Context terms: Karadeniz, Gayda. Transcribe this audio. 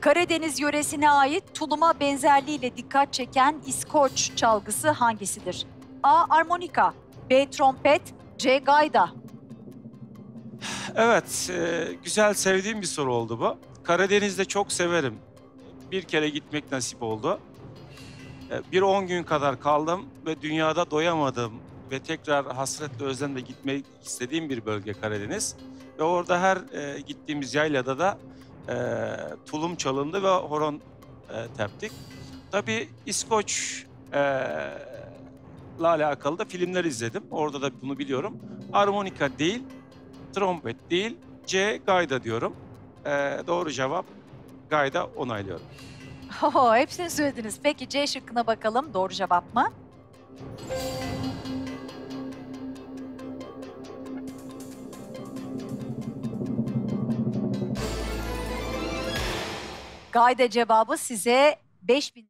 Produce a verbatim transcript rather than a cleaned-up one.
Karadeniz yöresine ait tuluma benzerliğiyle dikkat çeken İskoç çalgısı hangisidir? A. Armonika, B. Trompet, C. Gayda. Evet, güzel, sevdiğim bir soru oldu bu. Karadeniz'de çok severim. Bir kere gitmek nasip oldu. Bir on gün kadar kaldım ve dünyada doyamadım ve tekrar hasretle, özlemle gitmek istediğim bir bölge Karadeniz. Ve orada her gittiğimiz yaylada da E, tulum çalındı ve horon e, teptik. Tabii İskoç'la e, alakalı da filmler izledim. Orada da bunu biliyorum. Armonika değil, trompet değil, C. Gayda diyorum. E, doğru cevap Gayda, onaylıyorum. Oho, hepsini söylediniz. Peki C şıkkına bakalım, doğru cevap mı? Gayda cevabı size beş bin